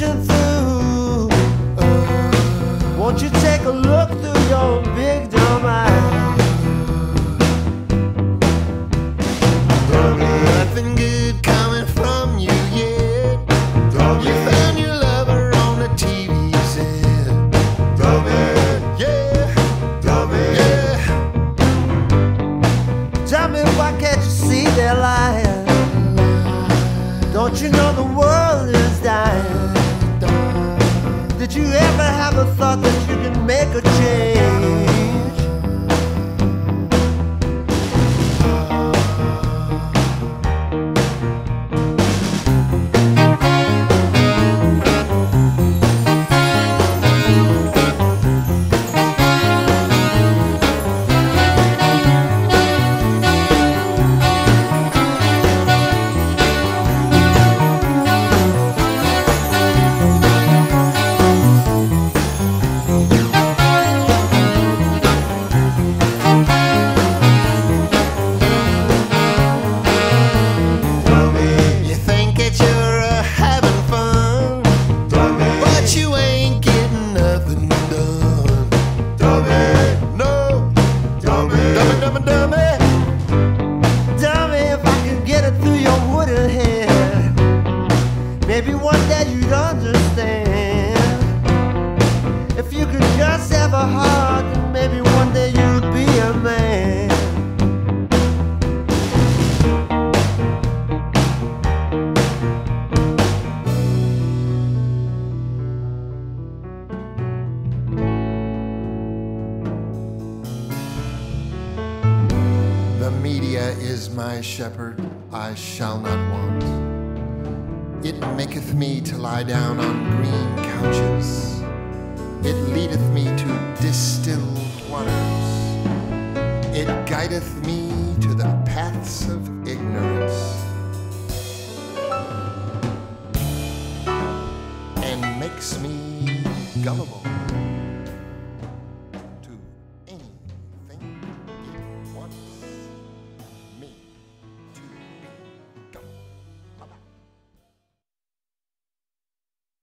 pushing through. Won't you take a look through your big dumb eye? Don't get nothing good coming from you yet. Don't you found your lover on the TV set. Don't be, yeah, don't be, yeah. Tell me, why can't you see they're lying? Don't you know the world is dying? Did you ever have a thought that you could make a change? Maybe one day you'd understand. If you could just have a heart, then maybe one day you'd be a man. The media is my shepherd, I shall not want. It maketh me to lie down on green couches. It leadeth me to distilled waters. It guideth me to the paths of ignorance, and makes me gullible.